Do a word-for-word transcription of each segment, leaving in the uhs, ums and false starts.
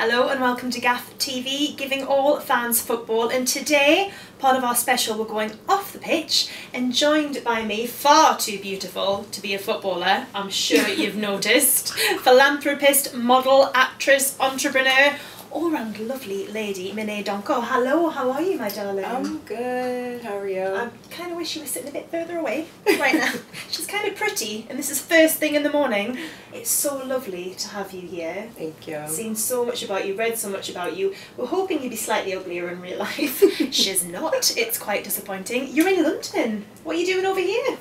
Hello and welcome to Gaff T V, giving all fans football, and today part of our special we're going off the pitch and joined by me, far too beautiful to be a footballer, I'm sure you've noticed, philanthropist, model, actress, entrepreneur, all-round lovely lady, Menaye Donkor. Hello, how are you, my darling? I'm good, how are you? I kind of wish you were sitting a bit further away right now. She's kind of pretty, and this is first thing in the morning. It's so lovely to have you here. Thank you. Seen so much about you, read so much about you. We're hoping you'd be slightly uglier in real life. She's not. It's quite disappointing. You're in London. What are you doing over here?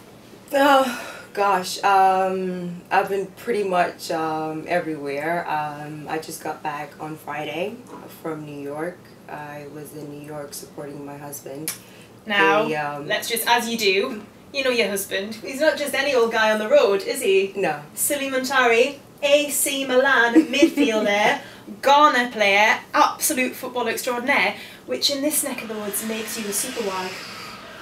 Oh. Gosh, um, I've been pretty much um, everywhere. Um, I just got back on Friday from New York. I was in New York supporting my husband. Now, they, um, let's just, as you do, you know your husband. He's not just any old guy on the road, is he? No. Sulley Muntari, A C Milan midfielder, Ghana player, absolute football extraordinaire, which in this neck of the woods makes you a super wag.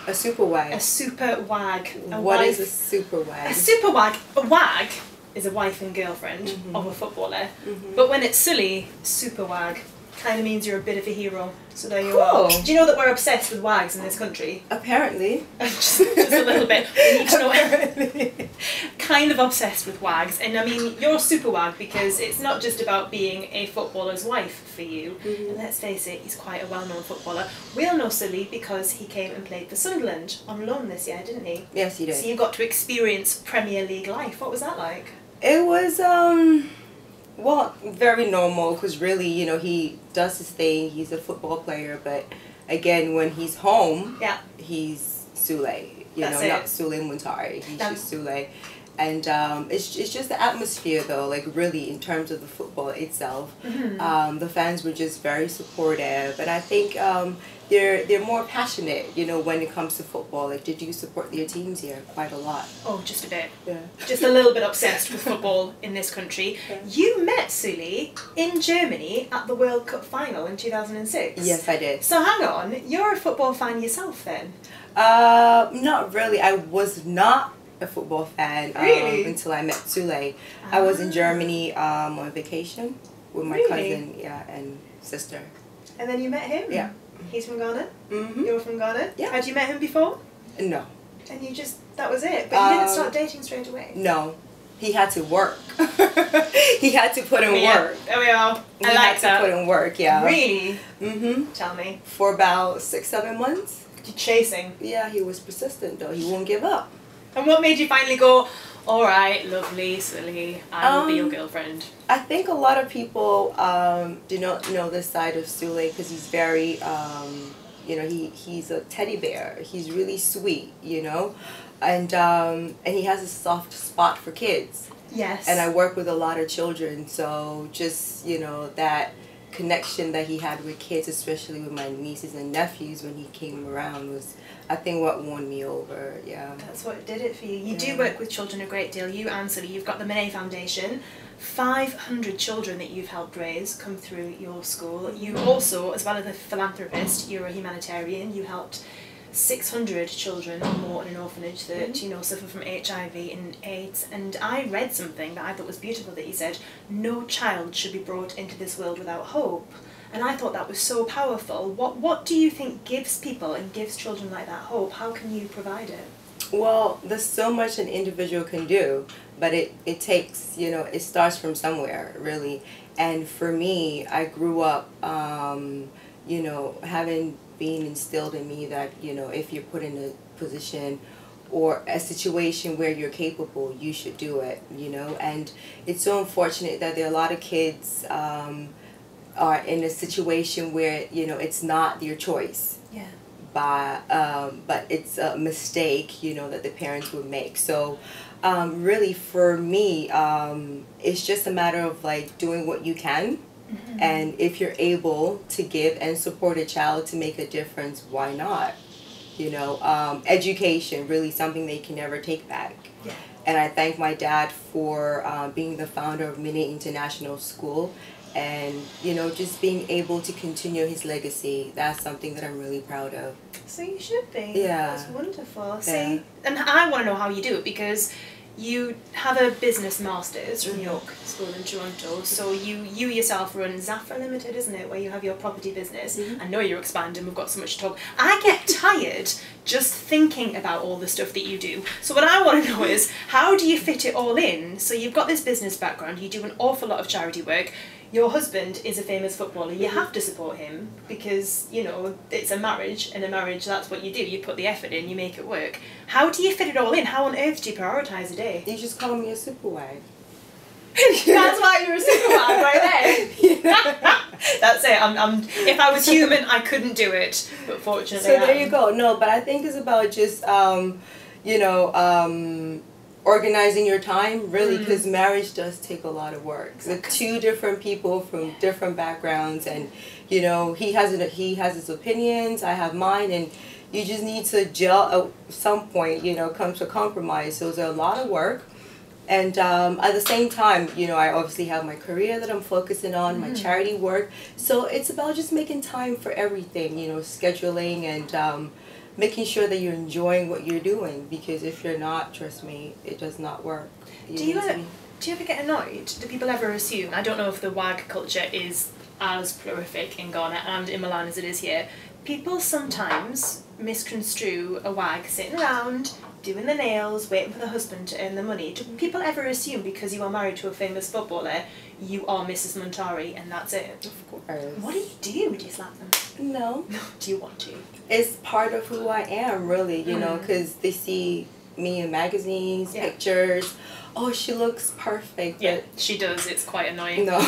A super wag. A super wag. A what wife. is a super wag? A super wag. A wag is a wife and girlfriend mm-hmm. of a footballer. Mm-hmm. But when it's Sulley, super wag kind of means you're a bit of a hero. So there you cool. are. Do you know that we're obsessed with wags in this country? Apparently. just, just a little bit. We need to know everything. Kind of obsessed with wags. And I mean, you're a super wag because it's not just about being a footballer's wife for you. Mm-hmm. And let's face it, he's quite a well-known footballer. We'll know Sulley because he came and played for Sunderland on loan this year, didn't he? Yes, he did. So you got to experience Premier League life. What was that like? It was, um... well, very normal, because really, you know, he does his thing, he's a football player, but again, when he's home, yeah. he's Sulley, you That's know, it. not Sulley Muntari, he's no. just Sulley. And um, it's, it's just the atmosphere, though, like really, in terms of the football itself, mm-hmm. um, the fans were just very supportive, and I think um, they're, they're more passionate, you know, when it comes to football. Like, did you support your teams here? Quite a lot. Oh, just a bit. Yeah. Just a little bit obsessed with football in this country. Yeah. You met Sulley in Germany at the World Cup final in two thousand six. Yes, I did. So hang on, you're a football fan yourself, then? Uh, not really. I was not a football fan um, really? until I met Sulley. Ah. I was in Germany um, on vacation with my really? cousin yeah, and sister. And then you met him? Yeah. He's from Ghana? Mm-hmm. You're from Ghana? Yeah. Had you met him before? No. And you just, that was it? But you um, didn't start dating straight away? No. He had to work. He had to put in yeah. work. There we are. I he like had that. to put in work, yeah. Really? Mm-hmm. Tell me. For about six, seven months. You're chasing. Yeah, he was persistent though. He won't give up. And what made you finally go, all right, lovely, Sulley, I will um, be your girlfriend? I think a lot of people um, do not know this side of Sulley because he's very, um, you know, he, he's a teddy bear. He's really sweet, you know, and, um, and he has a soft spot for kids. Yes. And I work with a lot of children, so just, you know, that connection that he had with kids, especially with my nieces and nephews when he came around, was I think what won me over. Yeah, that's what did it for you. You yeah. do work with children a great deal, you and Sulley. You've got the Manet Foundation, five hundred children that you've helped raise come through your school. You also, as well as a philanthropist, you're a humanitarian. You helped six hundred children or more in an orphanage that mm-hmm. you know suffer from H I V and AIDS. And I read something that I thought was beautiful that you said, no child should be brought into this world without hope. And I thought that was so powerful. What what do you think gives people and gives children like that hope? How can you provide it? Well, there's so much an individual can do, but it, it takes, you know, it starts from somewhere, really. And for me, I grew up, um, you know, having being instilled in me that, you know, if you're put in a position or a situation where you're capable, you should do it, you know. And it's so unfortunate that there are a lot of kids um, are in a situation where, you know, it's not your choice. Yeah. By, um, but it's a mistake, you know, that the parents would make. So um, really for me, um, it's just a matter of like doing what you can. Mm-hmm. And if you're able to give and support a child to make a difference, why not? You know, um, education, really something they can never take back. Yeah. And I thank my dad for uh, being the founder of Mini International School and, you know, just being able to continue his legacy. That's something that I'm really proud of. So you should be. Yeah. That's wonderful. Yeah. See, and I want to know how you do it because You have a business master's from York School in Toronto, so you you yourself run Zafra Limited, isn't it, where you have your property business. Mm-hmm. I know you're expanding, we've got so much to talk. I get tired just thinking about all the stuff that you do. So what I want to know is, how do you fit it all in? So you've got this business background, you do an awful lot of charity work. Your husband is a famous footballer, you have to support him because, you know, it's a marriage, and a marriage, that's what you do, you put the effort in, you make it work. How do you fit it all in? How on earth do you prioritise a day? You just call me a super wife. That's why you're a super wife right there. Yeah. That's it. I'm, I'm, if I was human, I couldn't do it, but fortunately So there you go. No, but I think it's about just, um, you know, um, organizing your time, really, because mm. marriage does take a lot of work. So two different people from different backgrounds, and you know, he has a, he has his opinions, I have mine, and you just need to gel at some point. You know, come to compromise. So it's a lot of work, and um, at the same time, you know, I obviously have my career that I'm focusing on, mm. my charity work. So it's about just making time for everything. You know, scheduling and. Um, making sure that you're enjoying what you're doing, because if you're not, trust me, it does not work. You do you ever, do you ever get annoyed? Do people ever assume? I don't know if the W A G culture is as prolific in Ghana and in Milan as it is here. People sometimes misconstrue a W A G sitting around, doing their nails, waiting for the husband to earn the money. Do people ever assume because you are married to a famous footballer, you are Missus Muntari and that's it? Of course. What do you do? Do you slap them? No. Do you want to? It's part of who I am, really, you mm. know, because they see me in magazines, yeah. pictures. Oh, she looks perfect. Yeah, she does. It's quite annoying. No.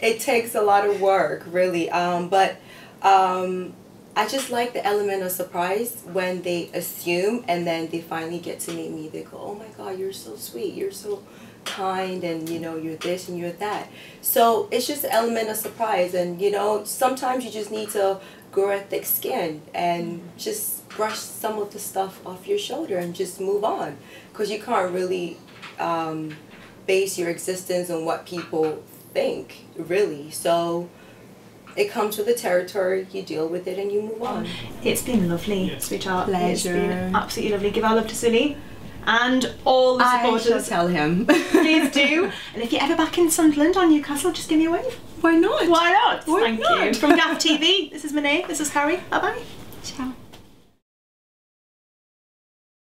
It takes a lot of work, really. Um, but um, I just like the element of surprise when they assume and then they finally get to meet me. They go, oh my God, you're so sweet. You're so kind, and you know, you're this and you're that. So it's just an element of surprise, and you know, sometimes you just need to grow a thick skin and mm-hmm. just brush some of the stuff off your shoulder and just move on, because you can't really um, base your existence on what people think, really. So it comes with the territory, you deal with it and you move on. It's been lovely, yes. sweetheart. Pleasure. It's been absolutely lovely. Give our love to Sulley. And all the supporters. I shall tell him. Please do. And if you're ever back in Sunderland or Newcastle, just give me a wave. Why not? Why not? Why Thank not? you. From Gaff T V, this is Menaye, this is Harry. Bye bye. Ciao.